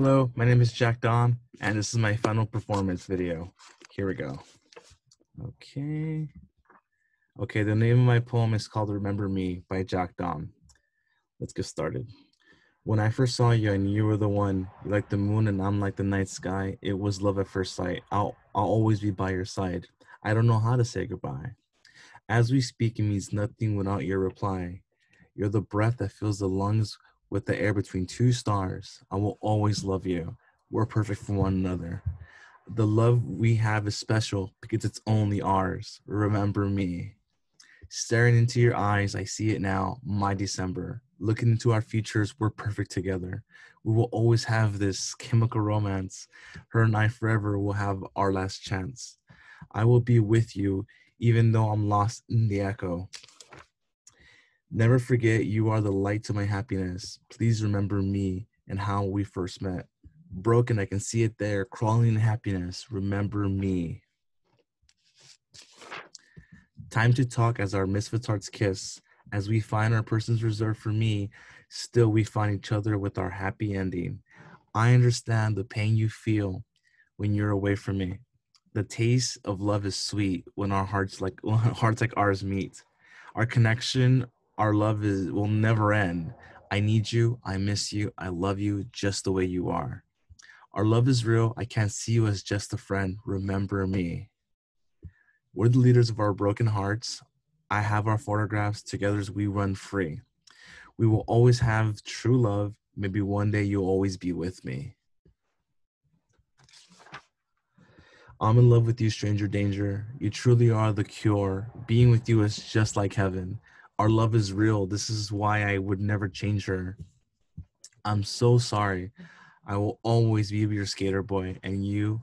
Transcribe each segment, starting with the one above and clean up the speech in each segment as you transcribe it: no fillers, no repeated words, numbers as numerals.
Hello, my name is Jack Dom, and this is my final performance video. Here we go. Okay, the name of my poem is called Remember Me by Jack Dom. Let's get started. When I first saw you, I knew you were the one. You're like the moon and I'm like the night sky. It was love at first sight. I'll always be by your side. I don't know how to say goodbye. As we speak, it means nothing without your reply. You're the breath that fills the lungs with the air between two stars. I will always love you. We're perfect for one another. The love we have is special because it's only ours. Remember me. Staring into your eyes, I see it now, my December. Looking into our futures, we're perfect together. We will always have this chemical romance. Her and I forever will have our last chance. I will be with you, even though I'm lost in the echo. Never forget, you are the light to my happiness. Please remember me and how we first met. Broken, I can see it there, crawling in happiness. Remember me. Time to talk as our misfits hearts kiss. As we find our persons reserved for me, still we find each other with our happy ending. I understand the pain you feel when you're away from me. The taste of love is sweet when our hearts like ours meet. Our connection, our love will never end. I need you, I miss you, I love you just the way you are. Our love is real, I can't see you as just a friend, remember me. We're the leaders of our broken hearts. I have our photographs, together as we run free. We will always have true love, maybe one day you'll always be with me. I'm in love with you, stranger danger. You truly are the cure. Being with you is just like heaven. Our love is real. This is why I would never change her. I'm so sorry. I will always be your skater boy and you,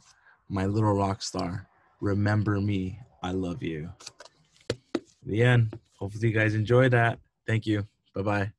my little rock star. Remember me. I love you. The end. Hopefully you guys enjoy that. Thank you. Bye-bye.